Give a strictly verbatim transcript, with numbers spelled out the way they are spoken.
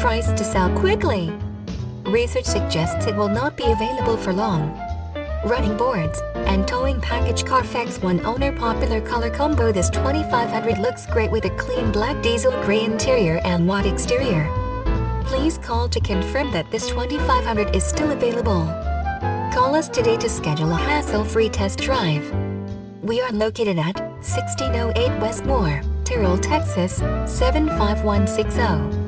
priced to sell quickly. Research suggests it will not be available for long. Running boards and towing package. CARFAX One Owner Popular Color Combo. This twenty-five hundred looks great with a clean black diesel gray interior and white exterior. Please call to confirm that this twenty-five hundred is still available. Call us today to schedule a hassle-free test drive. We are located at sixteen oh eight Westmore, Terrell, Texas, seven five one six zero.